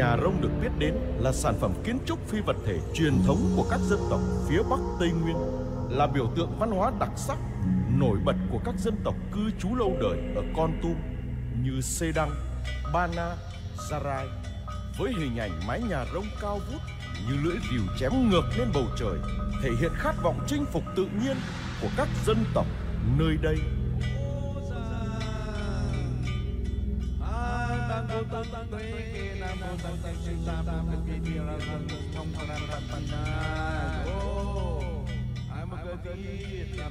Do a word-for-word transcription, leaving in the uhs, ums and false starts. nhà Rông được biết đến là sản phẩm kiến trúc phi vật thể truyền thống của các dân tộc phía Bắc Tây Nguyên, là biểu tượng văn hóa đặc sắc, nổi bật của các dân tộc cư trú lâu đời ở Kon Tum như Sedang, Bana, Jarai, với hình ảnh mái nhà Rông cao vút như lưỡi rìu chém ngược lên bầu trời, thể hiện khát vọng chinh phục tự nhiên của các dân tộc nơi đây. Hãy subscribe cho kênh Ghiền Mì Gõ để không bỏ lỡ những video